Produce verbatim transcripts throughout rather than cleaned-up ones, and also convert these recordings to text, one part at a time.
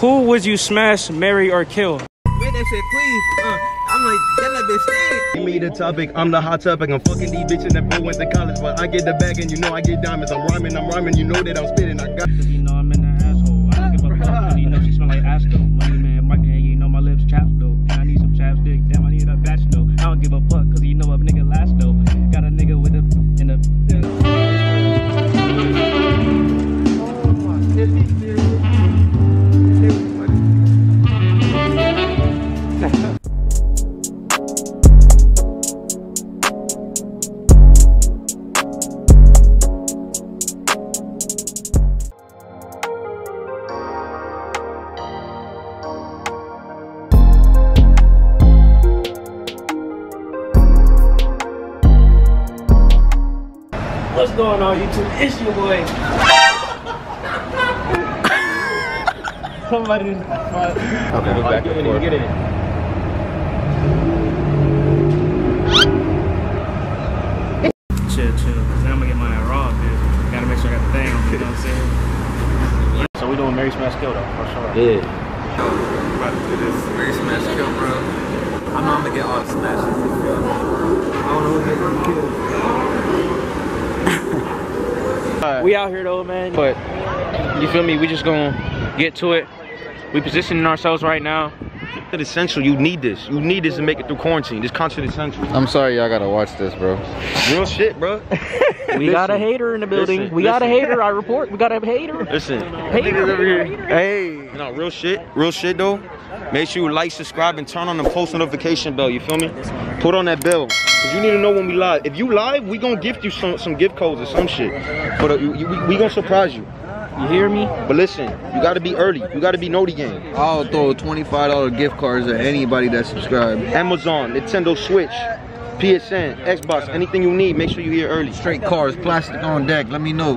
Who would you smash, marry, or kill? Wait, that shit clean. Uh, I'm like, that little bitch stink. Give me the topic, I'm the hot topic. I'm fucking these bitches that both went to college, but I get the bag and you know I get diamonds. I'm rhyming, I'm rhyming, you know that I'm spitting. I got. Cause you know I'm in that asshole. I don't give a fuck. Cause you know she smell like ass though. Money man, Micah, and you know my lips chaps though. And I need some chapstick. Damn, I need a batch though. I don't give a fuck, cause you know a nigga last though. Got a nigga with a in a. Oh my goodness. What's going on, YouTube? It's your boy. Somebody. Okay, look back and forth. Get it. Chill, chill. Cause then I'm gonna get mine raw, dude. Gotta make sure I got the thing. You know what I'm saying? So we doing Mary Smash Kill though, for sure. Yeah. Yo, we're about to do this Mary Smash Kill, bro. I'm not gonna get all smashes. I don't know who gets killed. We out here though, man, but you feel me, we just gonna get to it. We positioning ourselves right now. It's essential. You need this. You need this to make it through quarantine. This content is essential. I'm sorry y'all gotta watch this, bro. Real shit, bro. We listen, got a hater in the building. Listen, we listen. got a hater, I report. We got a hater. Listen. Hater, over here. Hater. Hey. No, real shit. Real shit though. Make sure you like, subscribe, and turn on the post notification bell. You feel me? Put on that bell. Cause you need to know when we live. If you live, we gonna gift you some, some gift codes or some shit. But uh, you, you, we, we gonna surprise you. You hear me? But listen, you gotta be early. You gotta be know the game. I'll throw twenty-five dollar gift cards at anybody that subscribes. Amazon, Nintendo Switch, P S N, Xbox, anything you need. Make sure you're here early. Straight cars, plastic on deck. Let me know.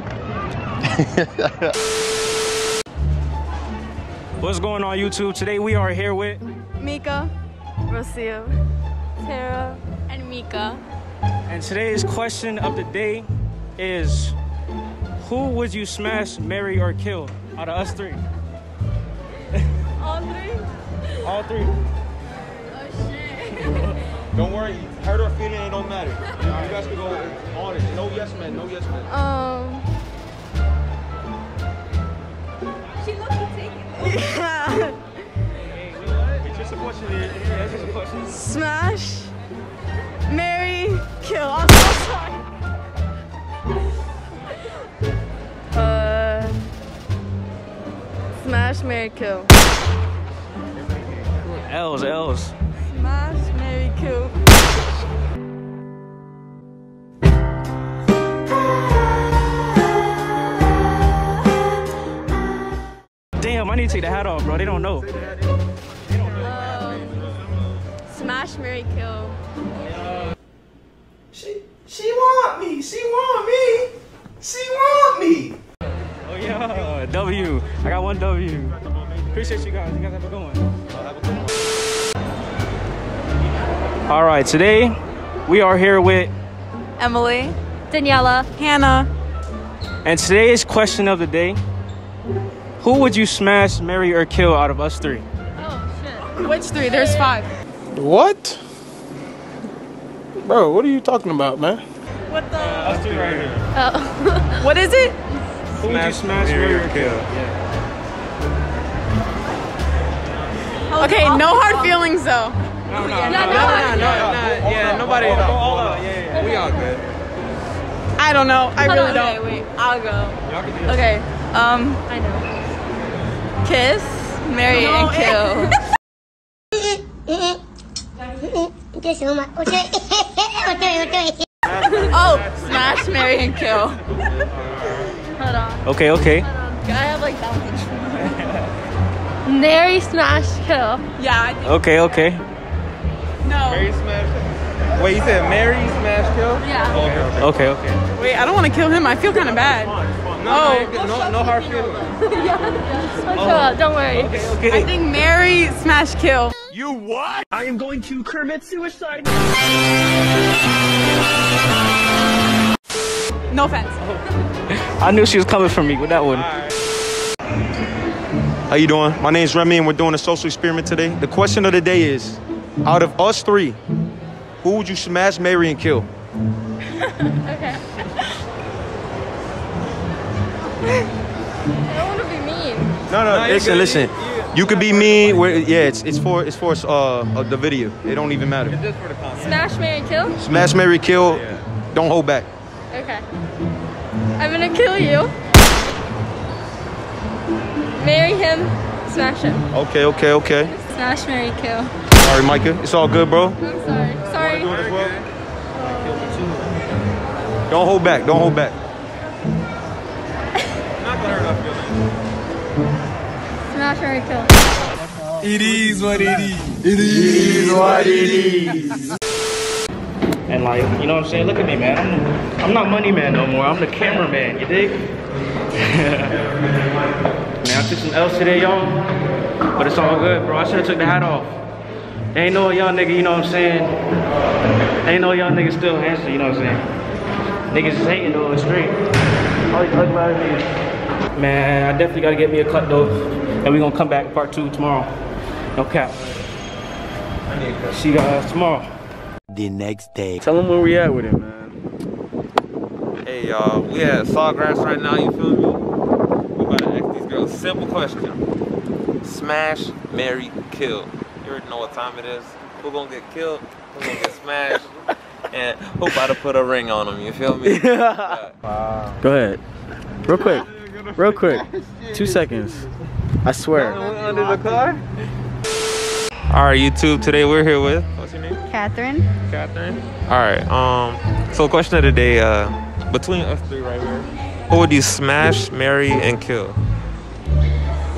What's going on, YouTube? Today we are here with Micah, Rocio, Tara, and Micah. And today's question of the day is, who would you smash, marry, or kill out of us three? All three? All three. Oh, shit. Don't worry. Hurt or feeling, it don't matter. You guys can go honest. No yes man, no yes man. Um. She looks taken. Hey, you know what? It's just a question. It's just a question. Smash, marry, kill. I'm so sorry. Uh, smash, marry, kill. L's, L's. Smash, marry, kill. Damn, I need to take the hat off, bro. They don't know. Um, smash, marry, kill. She, she want me. She want me. She want me. Oh yeah, W. I got one W. Appreciate you guys. You guys have a good one. All right, today we are here with Emily, Daniela, Hannah. And today's question of the day: who would you smash, marry, or kill out of us three? Oh shit! Which three? There's five. What? Bro, what are you talking about, man? What the? Uh, us three right here. Oh. What is it? Who would you smash, marry, or kill? Yeah. Okay, no hard feelings though. No, no, no, no, no. Yeah, nobody. We all good. I don't know. I really don't. Okay, wait. I'll go. Okay. Um. I know. Kiss, marry, and kill. Kiss, mama. Okay. Okay. Okay. Oh, smash, marry, and kill. Hold on. Okay, okay. Hold on. Can I have like that one? Marry, smash, kill. Yeah, I think. Okay, okay. No. Marry, smash, kill. Wait, you said marry, smash, kill? Yeah. Okay, okay. okay, okay. Wait, I don't want to kill him. I feel kind of bad. No, oh. no, no hard feelings. Yeah. Oh. Don't worry. Okay, okay. I think marry, smash, kill. You what? I am going to commit suicide. No offense. I knew she was coming for me with that one. Right. How you doing? My name's Remy, and we're doing a social experiment today. The question of the day is, out of us three, who would you smash, marry, and kill? Okay. I don't want to be mean. No, no, no listen, listen. You, you could be mean. Where, yeah, it's it's for it's for uh the video. It don't even matter. It's just for the content. Smash, marry, kill. Smash, marry, kill. Yeah. Don't hold back. Okay. I'm gonna kill you. Marry him. Smash him. Okay, okay, okay. Smash, marry, kill. Sorry, Micah. It's all good, bro. I'm sorry. Sorry. Do it as well. uh, don't hold back. Don't hold back. Smash, marry, kill. It is what it is. It is what it is. And like, you know what I'm saying? Look at me, man. I'm, I'm not money man no more. I'm the cameraman, you dig? Man, I took some L's today, y'all. But it's all good, bro. I should've took the hat off. Ain't no y'all nigga, you know what I'm saying? Ain't no y'all niggas still handsome, you know what I'm saying? Niggas is hating though, it's straight. All you talk about is niggas. Man, I definitely gotta get me a cut though. And we gonna come back part two tomorrow. No cap. I need a cut. See you guys tomorrow. The next day. Tell them where we at with it, man. Hey y'all, we at Sawgrass right now, you feel me? We about to ask these girls a simple question. Smash, marry, kill. You already know what time it is. Who gonna get killed? Who gonna get smashed? And who about to put a ring on them, you feel me? Yeah. Wow. Go ahead. Real quick. Real quick. Two seconds. I swear. Under the car? Alright YouTube, today we're here with, what's your name? Catherine. Catherine. Alright, um, so question of the day, uh, between us three right here, who would you smash, marry, and kill?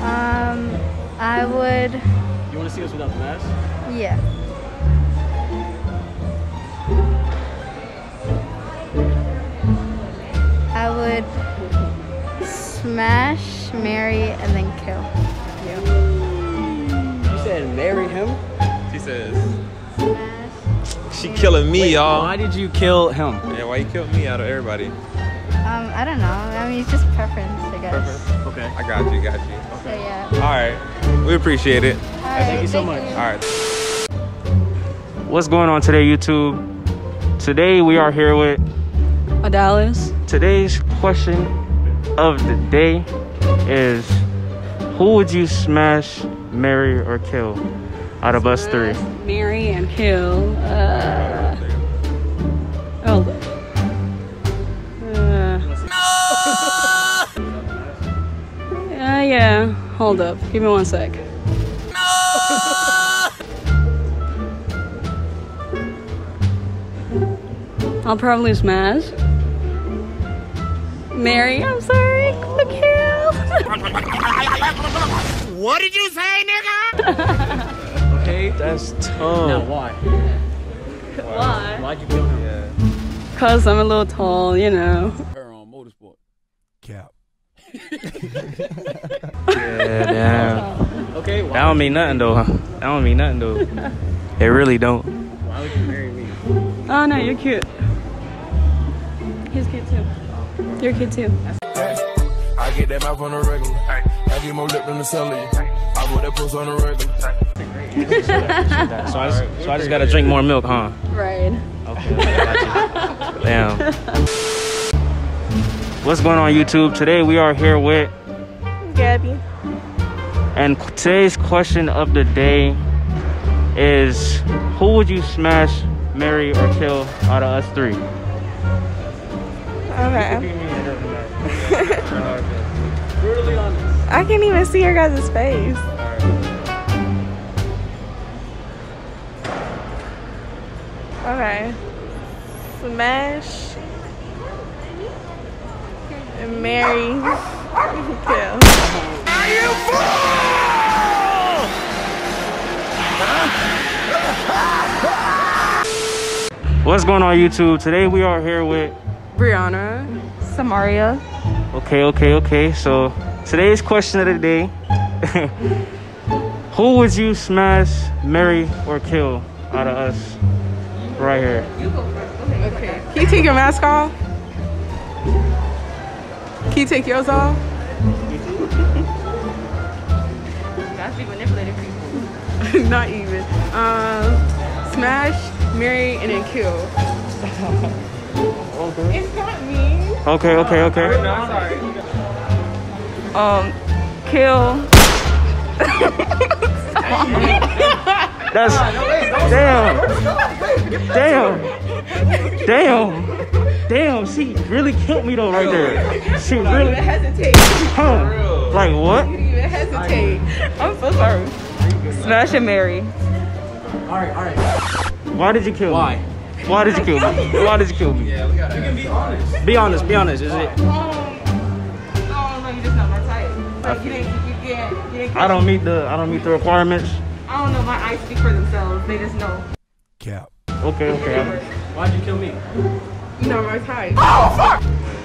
Um, I would... You want to see us without the mask? Yeah. I would smash, marry, and then kill. Yeah. And marry him? She says, she killing me, y'all. Why did you kill him? Yeah, why you killed me out of everybody? Um, I don't know. I mean, it's just preference, I guess. Preference? Okay. I got you, got you. Okay. So, yeah. All right. We appreciate it. All right, thank you so much. You. All right. What's going on today, YouTube? Today, we are here with... Dallas. Today's question of the day is, who would you smash, marry, or kill out of us three? Marry and kill. Uh, oh. Uh, no! Uh, yeah. Hold up. Give me one sec. No! I'll probably smash. Marry. I'm sorry. Kill. What did you say, nigga? Okay, that's tough. Now why? Why? Why'd you kill him? Yeah. Cause I'm a little tall, you know. Her on motorsport. Cap. Yeah, damn. Okay. Why that don't mean nothing though. That don't mean nothing though. It really don't. Why would you marry me? Oh no, you're cute. He's cute too. You're cute too. I get that mouth on the regular. I get more lip than the celly. I put that puss on the regular. So I just, so I just gotta drink more milk, huh? Right. Okay. Gotcha. Damn. What's going on, YouTube? Today we are here with Gabby. And today's question of the day is, who would you smash, marry, or kill out of us three? Okay. I can't even see your guys' face. Okay. Smash. And marry. Kill. Are you fool? What's going on, YouTube? Today we are here with Brianna. Samaria. Okay, okay, okay. So today's question of the day. Who would you smash, marry, or kill out of us right here? You go first. Okay. Okay. Can you take your mask off? Can you take yours off? be manipulating people. Not even. Um, smash, marry, and then kill. Okay. It's not me. Okay, okay, okay. No, I'm sorry. Um, kill. That's damn, damn, damn, damn. She really killed me though right there. She really hesitated. Huh? Like what? You even hesitate. I'm so sorry. Smash and marry. All right, all right. Why did you kill me? Why? Why did you kill me? Why did you kill me? Yeah, we gotta. You can be honest. Be honest. Be honest. Is it? Like you didn't, you can't, you didn't I don't meet the I don't meet the requirements. I don't know, my eyes speak for themselves. They just know. Cap. Okay, okay. Why'd you kill me? You know, I was high. Oh fuck!